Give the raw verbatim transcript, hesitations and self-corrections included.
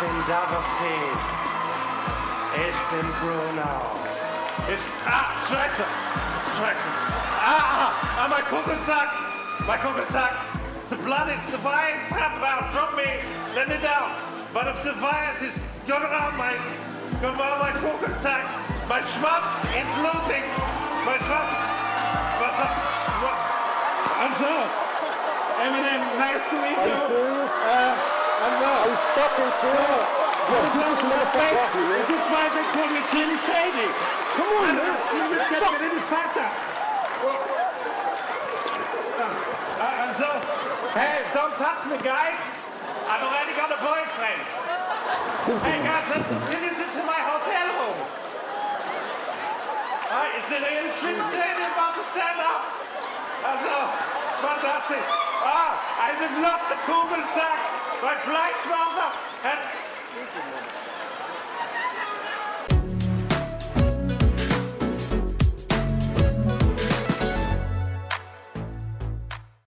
bin David, ich bin Bruno. Ich, ah, scheiße, scheiße. Ah, ah, ah, mein Kumpel sagt, mein Kumpel sagt, the blood is the virus, trap out, drop me, let me down. But if the virus is, turn around, mein, come on, mein Kumpel sagt, mein Schwanz is losing, mein Schwanz, was hat, was, also. Eminem, nice to meet you. Are you serious? Uh, I'm not. Are you fucking serious? So, yeah, this is my favorite. This is why they call me Slim Shady. Come on, man. Slim is getting a little fatter. Uh, uh, and so, hey, don't touch me, guys. I've already got a boyfriend. Hey, guys, this is my hotel room. Uh, is there any Slim Shady about to stand up? And so, fantastic. Ah, I have lost the Kugelsack. My Fleischwaffe has...